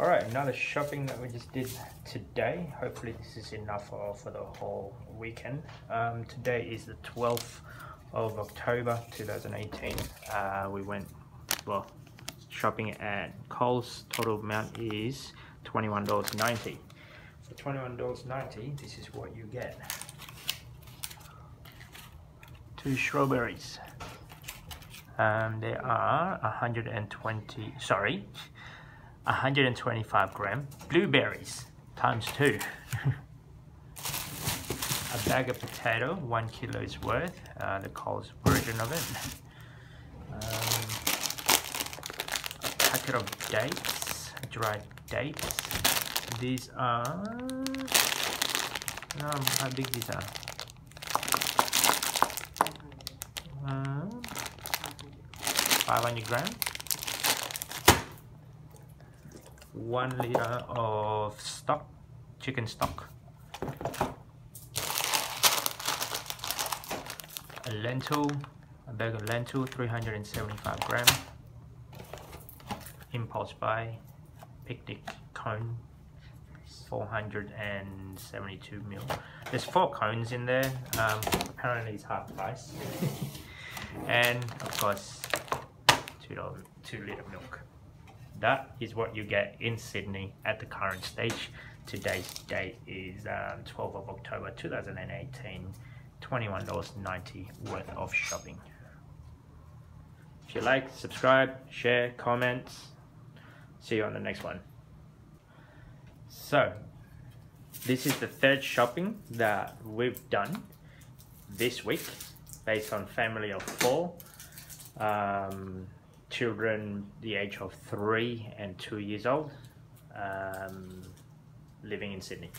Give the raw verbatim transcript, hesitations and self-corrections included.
All right, another shopping that we just did today. Hopefully this is enough for, for the whole weekend. Um, today is the twelfth of October two thousand eighteen. Uh, we went, well, shopping at Coles. Total amount is twenty-one dollars ninety. For twenty-one dollars ninety, this is what you get. Two strawberries. Um, there are one hundred twenty, sorry, one hundred twenty-five gram blueberries times two. A bag of potato, one kilo's worth, uh, the Coles version of it. Um, a packet of dates, dried dates. These are, um, how big these are? five hundred grams, one litre of stock, chicken stock, a lentil, a bag of lentil, three hundred seventy-five grams, impulse buy, picnic cone, four hundred seventy-two mil. There's four cones in there, um, apparently it's half price, and of course, two litre milk. That is what you get in Sydney at the current stage. Today's date is um, twelfth of October two thousand eighteen, twenty-one dollars ninety worth of shopping. If you like, subscribe, share, comment. See you on the next one. So, this is the third shopping that we've done this week based on family of four. Um, Children the age of three and two years old um, living in Sydney.